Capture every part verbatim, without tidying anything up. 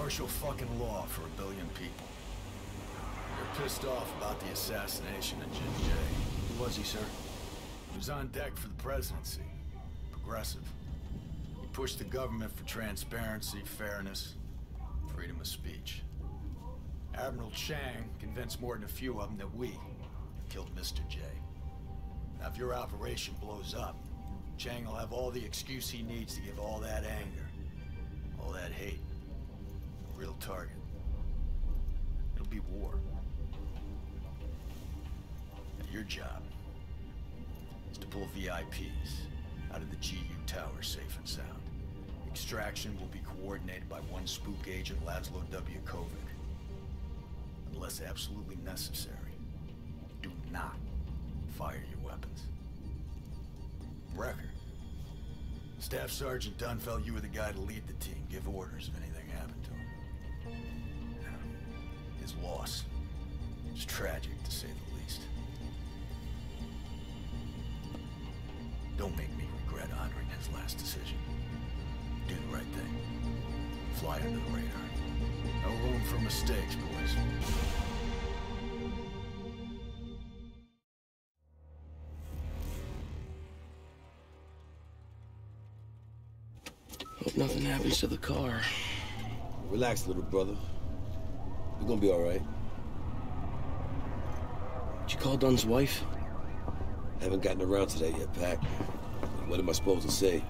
martial fucking law for a billion people. They're pissed off about the assassination of Jin Jie. Who was he, sir? He was on deck for the presidency. Progressive. He pushed the government for transparency, fairness, freedom of speech. Admiral Chang convinced more than a few of them that we killed Mister J. Now, if your operation blows up, Chang will have all the excuse he needs to give all that anger, all that hate, a real target. It'll be war. Now, your job is to pull V I Ps out of the G U tower safe and sound. Extraction will be coordinated by one spook agent, Laszlo W. Kovic. Unless absolutely necessary, do not fire your weapons. Recker. Staff Sergeant Dunfeld, you were the guy to lead the team, give orders if anything happened to him. Now, his loss is tragic, to say the least. Don't make me regret honoring his last decision. Do the right thing. Fly under the radar. No room for mistakes, boys. Hope nothing happens to the car. Relax, little brother. You're gonna be all right. Did you call Dunn's wife? I haven't gotten around to that yet, Pac. What am I supposed to say?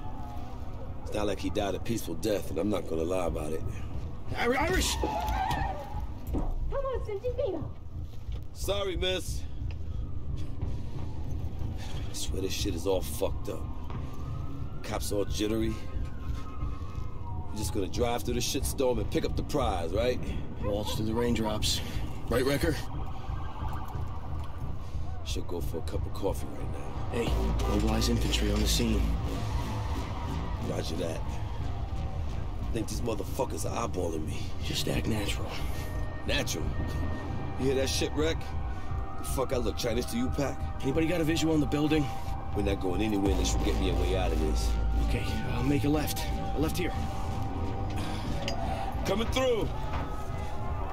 It's not like he died a peaceful death, and I'm not gonna lie about it. Irish! Come on, Sergio. Sorry, miss. I swear this shit is all fucked up. Cops all jittery. We're just gonna drive through the shitstorm and pick up the prize, right? Waltz through the raindrops. Right, Recker? Should go for a cup of coffee right now. Hey, mobilize infantry on the scene. Roger that. I think these motherfuckers are eyeballing me. Just act natural. Natural? You hear that shit, Reck? The fuck I look Chinese to you, Pac? Anybody got a visual on the building? We're not going anywhere unless you get me a way out of this. Okay, I'll make a left. A left here. Coming through!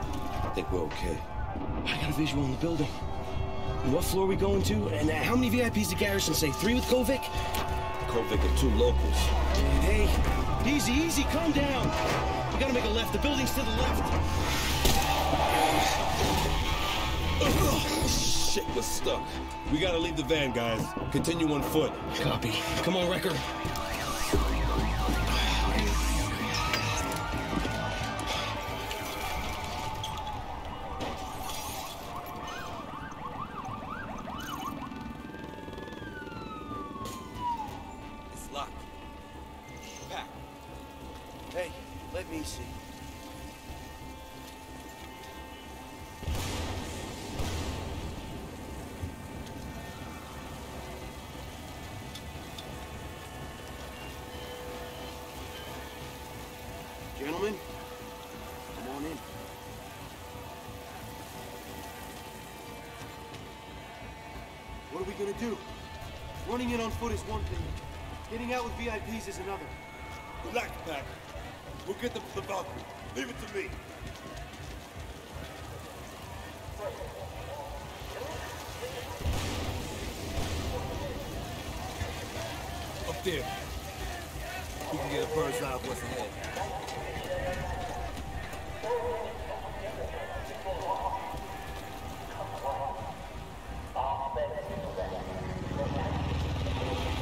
I think we're okay. I got a visual on the building. And what floor are we going to? And how many V I Ps did Garrison say? Three with Kovic? Kovic and two locals. Hey, easy, easy, calm down. We gotta make a left. The building's to the left. Oh, shit, we're stuck. We gotta leave the van, guys. Continue on foot. Copy. Come on, Recker. Gentlemen, come on in. What are we gonna do? Running in on foot is one thing. Getting out with V I Ps is another. Relax, Pac. We'll get them to the balcony. Leave it to me. Up there. We can get a bird's eye of what's ahead.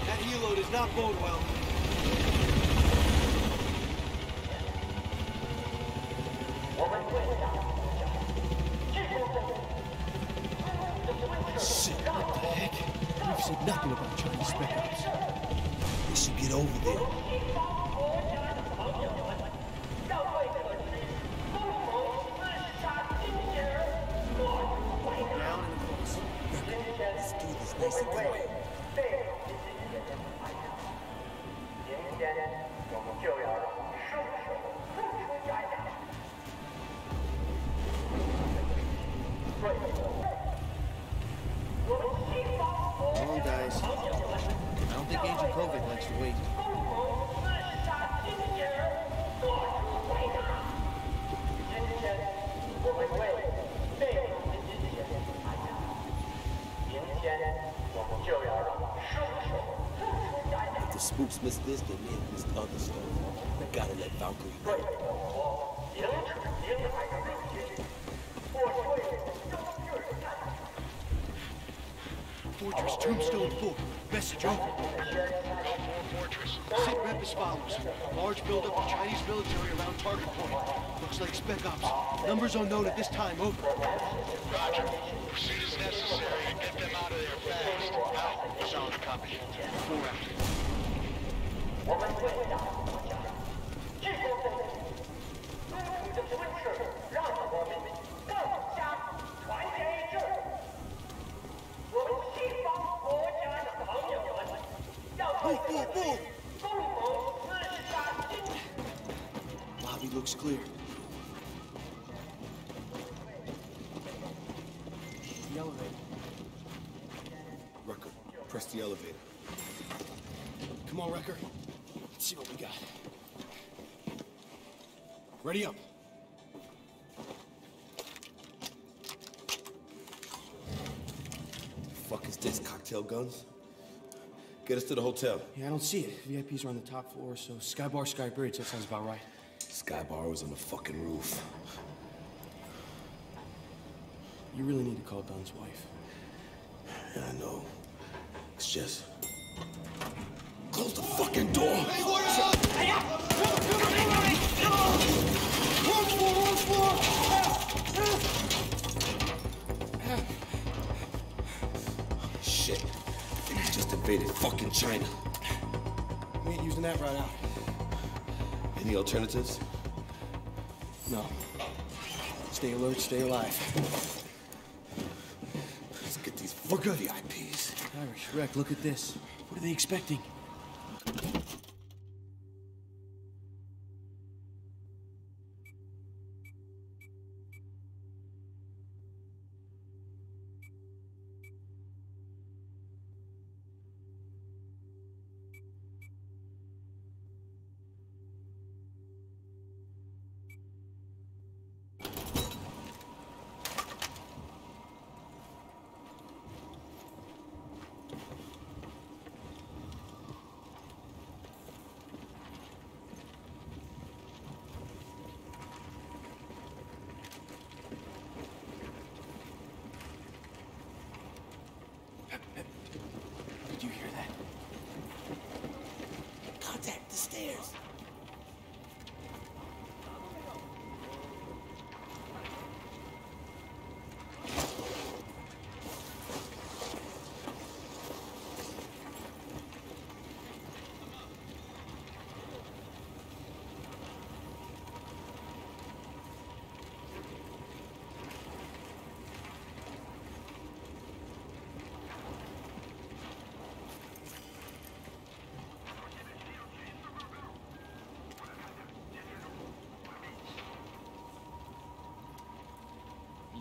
That helo does not bode well. Shit, what the heck? You've said nothing about Chinese spec ops. They should get over there. Long guys. I don't think Agent Kovic likes to wait. troops miss this, they may have missed other stuff. We gotta let Valkyrie know. Fortress Tombstone four. Message over. Fortress. Sit rep as follows. Large buildup of Chinese military around target point. Looks like spec ops. Numbers unknown at this time. Over. Roger. Pursuit is necessary to get them out of there fast. Out. It's on the copy. Four after. Lobby looks clear. The elevator. Recker, press the elevator. Come on, Recker. Let's see what we got. Ready up. The fuck is this? Cocktail guns? Get us to the hotel. Yeah, I don't see it. V I Ps are on the top floor, so Sky Bar, Sky Bridge, that sounds about right. Sky Bar was on the fucking roof. You really need to call Dun's wife. Yeah, I know. It's just... Close the fucking door! Hey, word up! Hey, up! One floor, one floor! Shit. They just invaded fucking China. We ain't using that right out. Any alternatives? No. Stay alert, stay alive. We're good. The I Ps. Irish Reck, look at this. What are they expecting?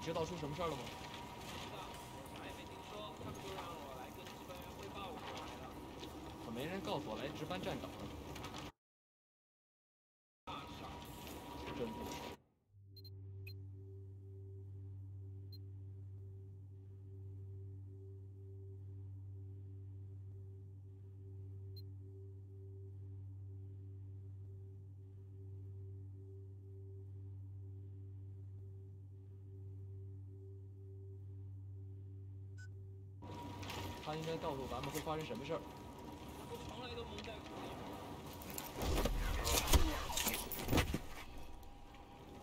You know what's going on?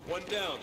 One down.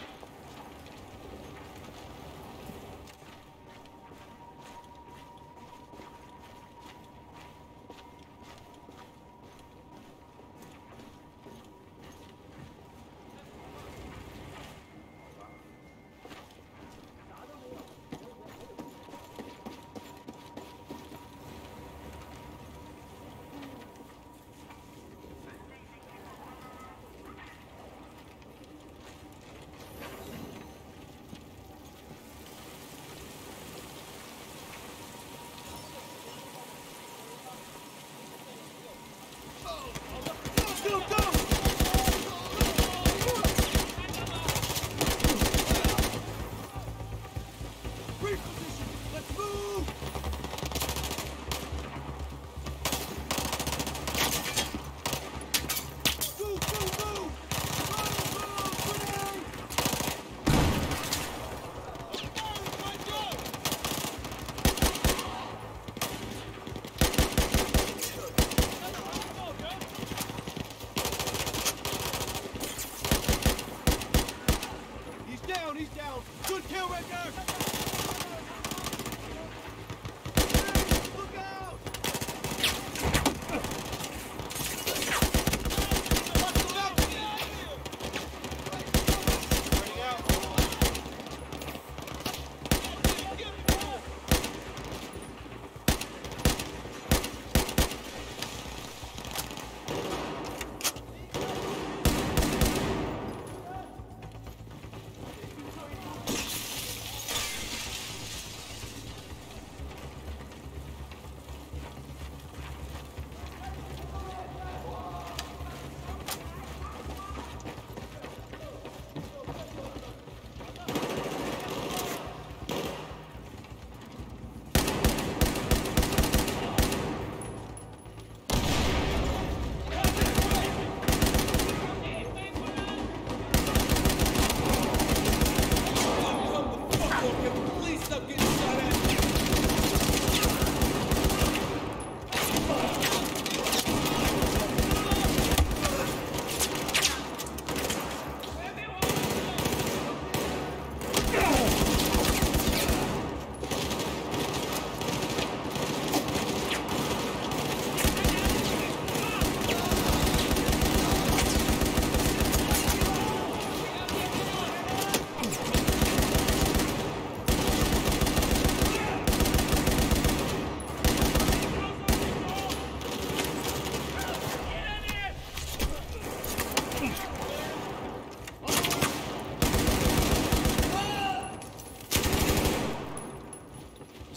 Is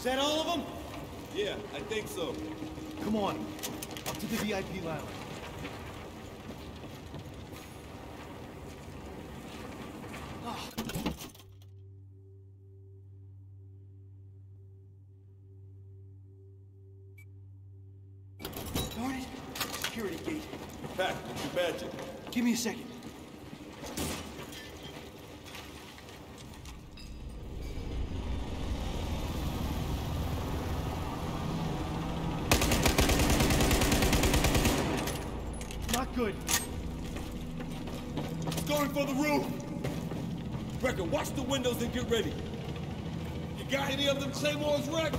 that all of them? Yeah, I think so. Come on, up to the V I P lounge. Give me a second. Not good. It's going for the roof. Recker, watch the windows and get ready. You got any of them claymores, Recker?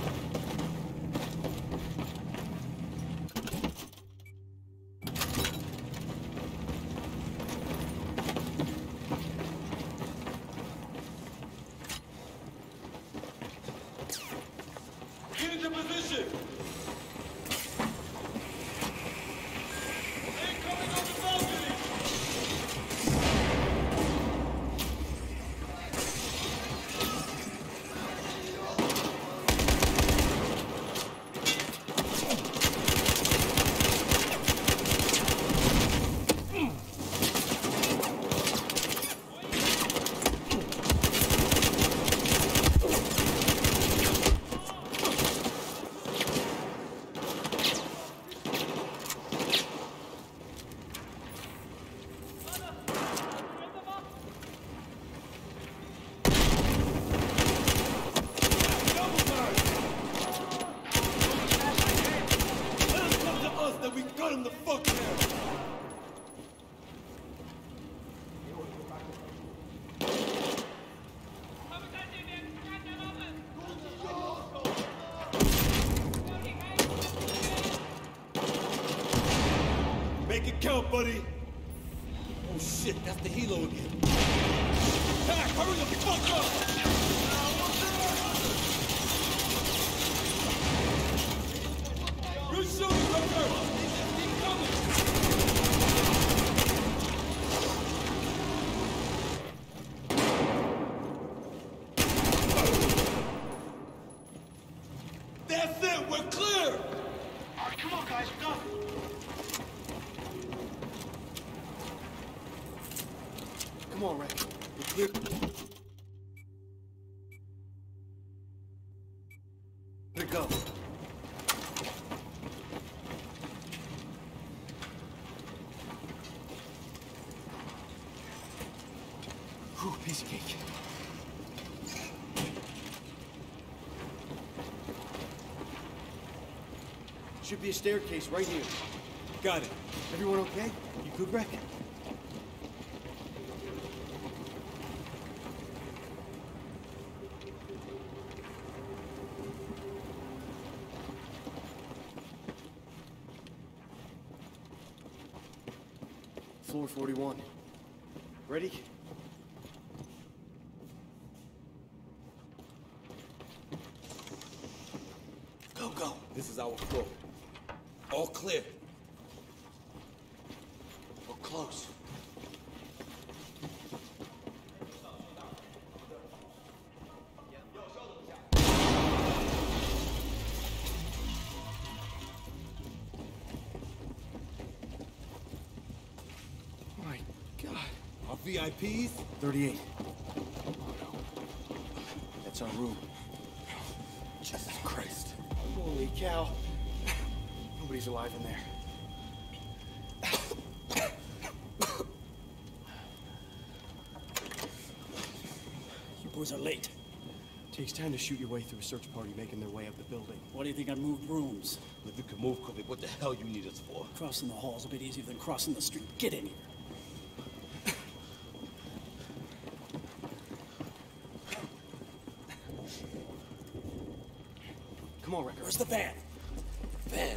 Count, buddy. Oh shit, that's the helo again. Pack, hurry the fuck up! Should be a staircase right here. Got it. Everyone okay? You could reckon. Floor forty-one. Ready? Go, go. This is our floor. All clear. We're close. My God. Our V I Ps? thirty-eight. Oh, no. That's our room. Jesus Christ. Holy cow. Nobody's alive in there. You boys are late. Takes time to shoot your way through a search party making their way up the building. Why do you think I moved rooms? If you can move, Kovic, what the hell you need us for? Crossing the hall's a bit easier than crossing the street. Get in here. Come on, Recker. Where's the van? Van?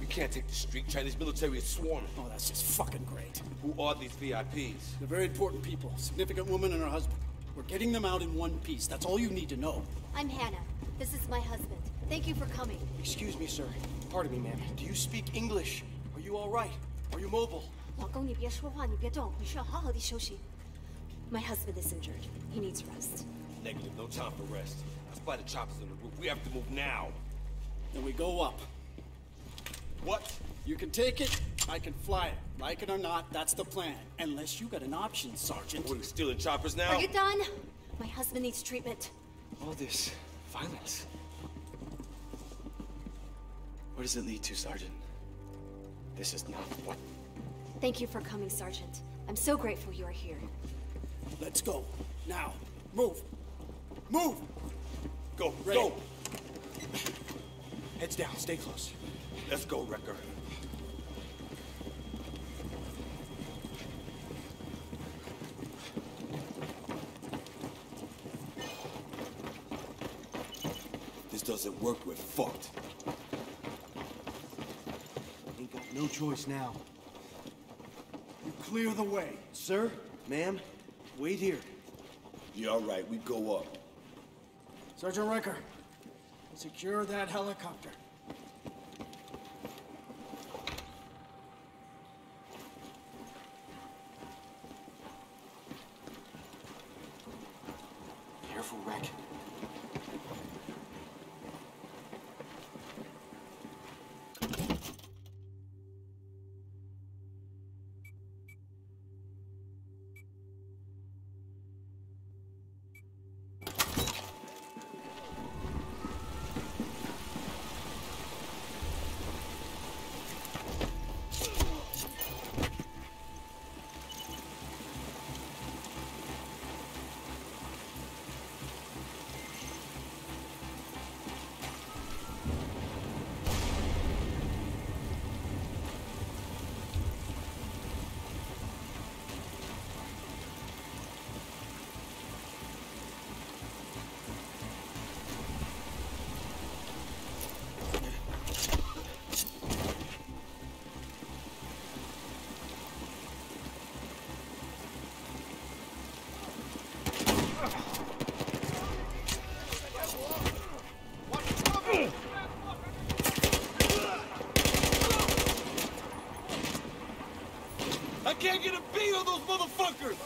We can't take the street. Chinese military is swarming. Oh, that's just fucking great. Who are these V I Ps? They're very important people. Significant woman and her husband. We're getting them out in one piece. That's all you need to know. I'm Hannah. This is my husband. Thank you for coming. Excuse me, sir. Pardon me, ma'am. Do you speak English? Are you all right? Are you mobile? 老公，你别说话，你别动，你需要好好的休息。My husband is injured. He needs rest. Negative. No time for rest. I spy the choppers on the roof. We have to move now. Then we go up. What? You can take it. I can fly it. Like it or not, that's the plan. Unless you got an option, Sergeant. We're stealing choppers now. Are you done? My husband needs treatment. All this violence. Where does it lead to, Sergeant? This is not what... Thank you for coming, Sergeant. I'm so grateful you are here. Let's go. Now. Move. Move! Go. Ready. Go! Heads down. Stay close. Let's go, Recker. If this doesn't work, we're fucked. Ain't got no choice now. You clear the way. Sir, ma'am, wait here. Yeah, all right. We go up. Sergeant Recker, secure that helicopter. Careful, Reck. I can't get a beat on those motherfuckers!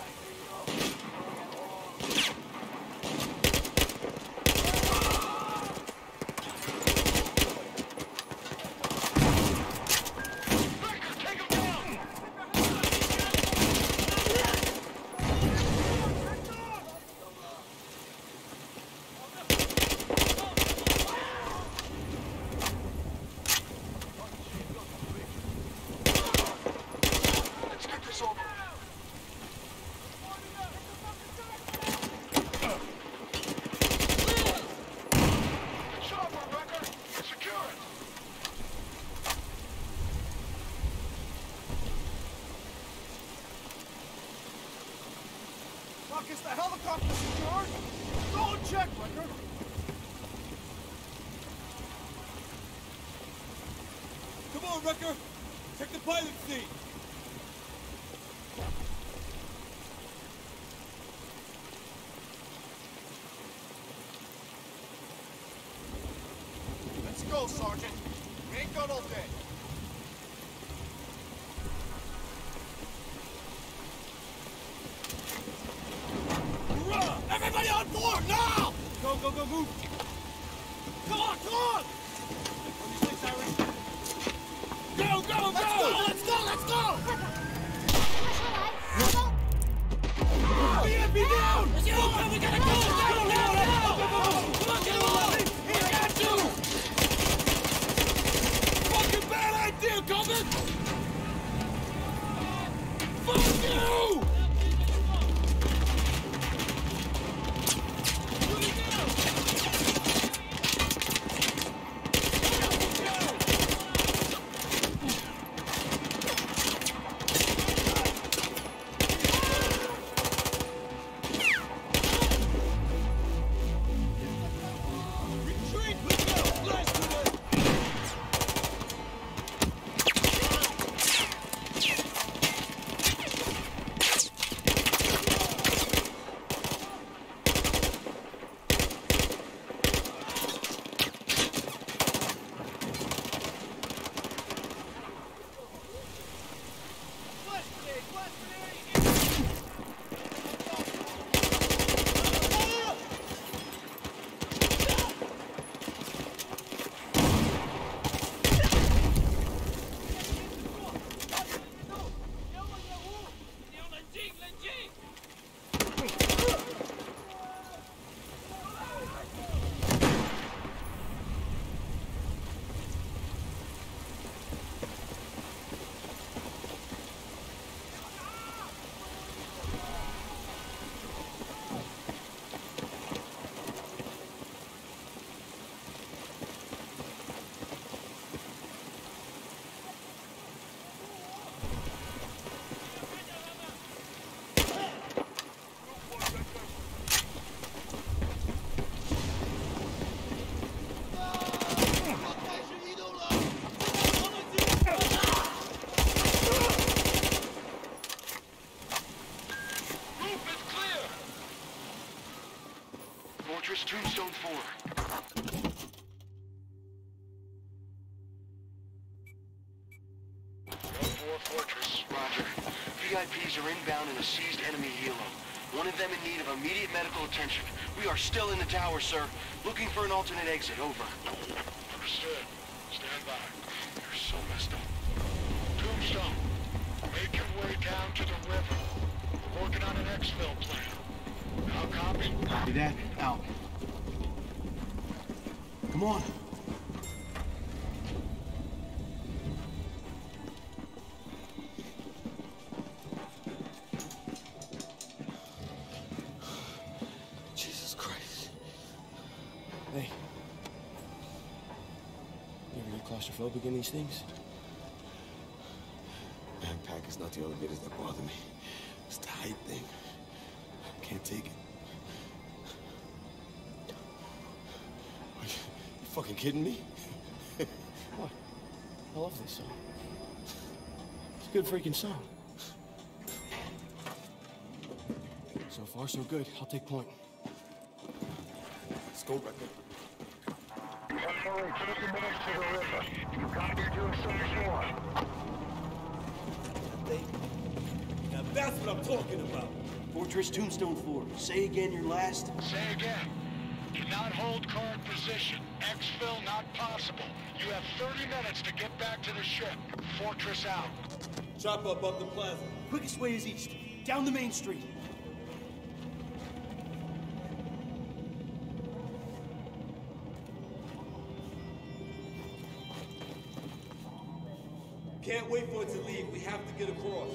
Is the helicopter secured? Go and check, Recker! Come on, Recker! Take the pilot seat! Let's go, Sergeant! We ain't got all day! Everybody on board, now! Go, go, go, move! Come on, come on! Go, go, let's go! go! Let's go, let's go! Let's go! Down! Let's go, man, we gotta go! Down, down, down! Come on, get along! I got you! Fucking bad idea, Coleman! Fuck you! Fortress Tombstone four. Fortress. Roger. V I Ps are inbound in a seized enemy helo. One of them in need of immediate medical attention. We are still in the tower, sir. Looking for an alternate exit. Over. Understood. Stand by. You're so messed up. Tombstone, make your way down to the river. We're working on an exfil plan. Now copy. Copy that. Out. Come on. Claustrophobic in these things? Backpack is not the only bit that bother me. It's the height thing. I can't take it. Are you, you fucking kidding me? What? I love this song. It's a good freaking song. So far, so good. I'll take point. Let's go, Recker. fifty minutes to the river. You copy to as soon as you want. Now that's what I'm talking about. Fortress Tombstone four. Say again your last. Say again. Do not hold current position. Exfil not possible. You have thirty minutes to get back to the ship. Fortress out. Chop up up the plaza. Quickest way is east. Down the main street. Can't wait for it to leave. We have to get across.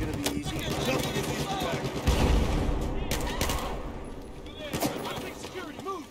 gonna be easy. Nothing is easy back. I think security, move!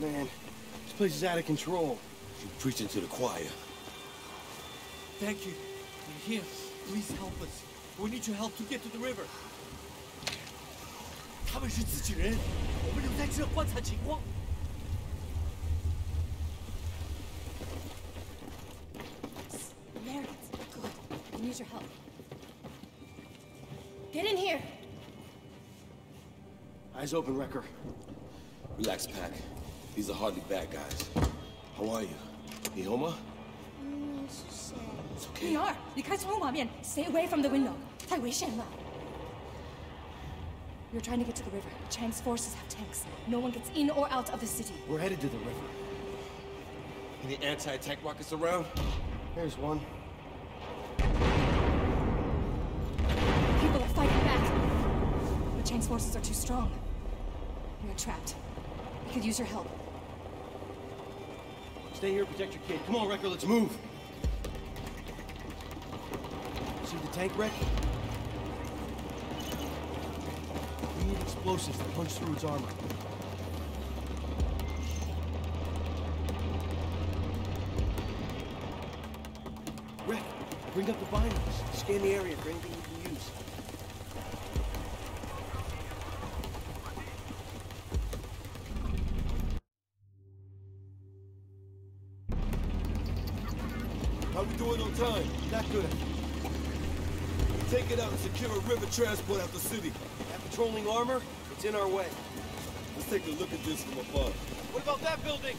Man, this place is out of control. You're preaching to the choir. Thank you. We're here. Please help us. We need your help to get to the river. 他们是自己人，我们留在这观察情况。 Eyes open, Recker. Relax, Pack. These are hardly bad guys. How are you? You home? It's okay. We are. Stay away from the window. You're trying to get to the river. Chang's forces have tanks. No one gets in or out of the city. We're headed to the river. Any anti-tank rockets around? There's one. People are fighting back. But Chang's forces are too strong. You're trapped. We could use your help. Stay here, protect your kid. Come on, Recker, let's move. See the tank wreck? We need explosives to punch through its armor. Reck, bring up the binoculars. Scan the area for anything you can use. Time. Not good. Take it out and secure a river transport out the city. That patrolling armor, it's in our way. Let's take a look at this from above. What about that building?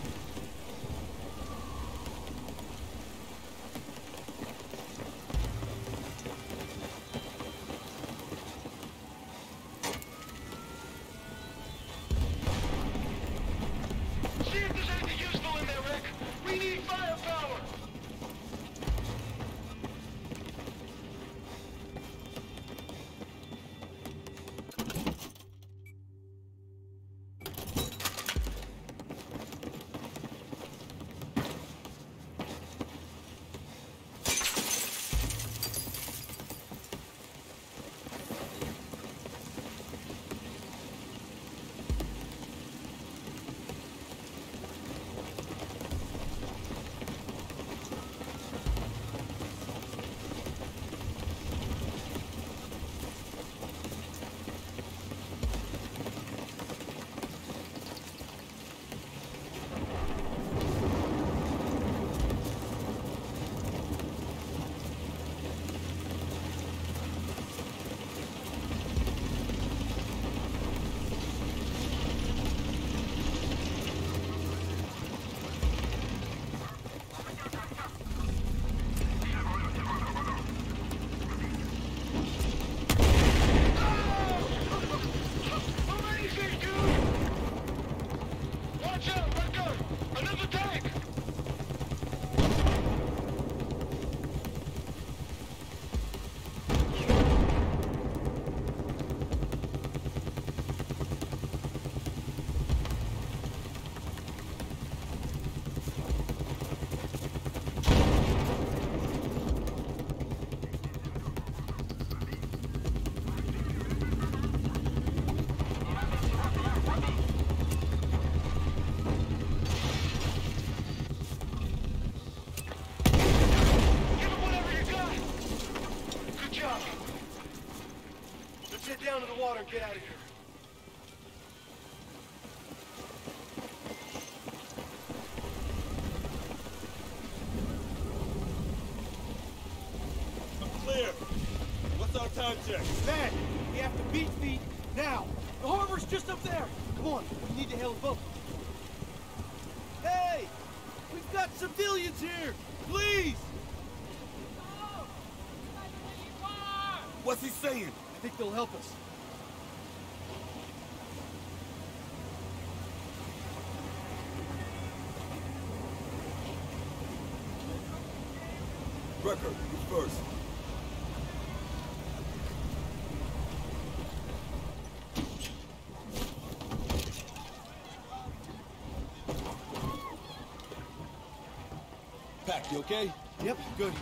under the water. Get out of here. Bad. We have to beat feet now. The harbor's just up there. Come on, we need to hail a boat. Hey! We've got civilians here! Please! Oh, what's he saying? I think they'll help us. Recker, you first. You okay? Yep, good.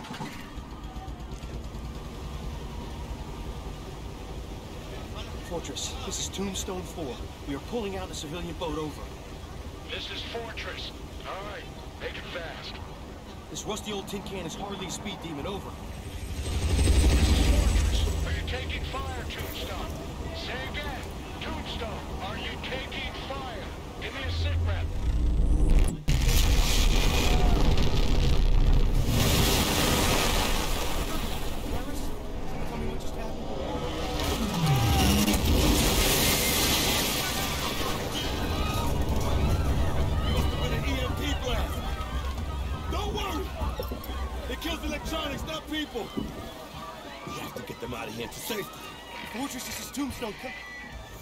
Fortress, this is Tombstone four. We are pulling out the civilian boat over. This is Fortress. All right, make it fast. This rusty old tin can is hardly a speed demon, over. This is Fortress. Are you taking fire, Tombstone? Say again. Tombstone, are you taking fire? Give me a sick rep. Fortress, this is Tombstone. Come.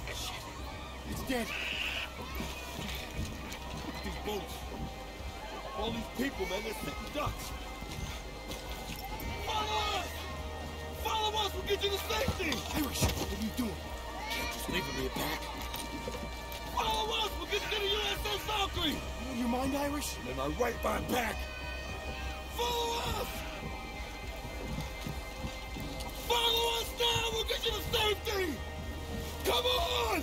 Shit. It's dead. Look at these boats. All these people, man, they're sitting ducks. Follow us! Follow us! We'll get you to safety! Irish, what are you doing? You can't just leave me back. Follow us! We'll get you to U S S Valkyrie! You in your mind, Irish? And I right my back. Follow us! Follow us now! We'll get you to safety! Come on!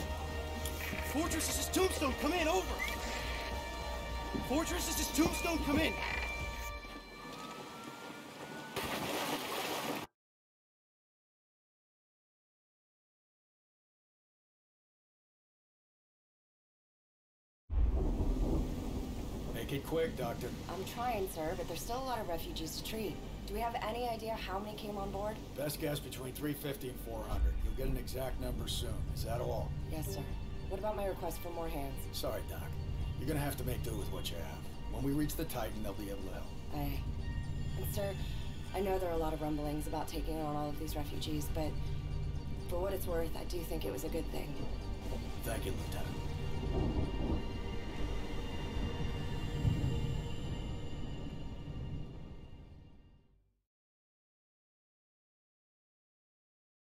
Fortress, this is Tombstone. Come in, over. Fortress, this is Tombstone. Come in. Make it quick, Doctor. I'm trying, sir, but there's still a lot of refugees to treat. Do we have any idea how many came on board? Best guess between three fifty and four hundred. You'll get an exact number soon. Is that all? Yes, sir. What about my request for more hands? Sorry, Doc. You're gonna have to make do with what you have. When we reach the Titan, they'll be able to help. Aye. And sir, I know there are a lot of rumblings about taking on all of these refugees, but for what it's worth, I do think it was a good thing. Thank you, Lieutenant.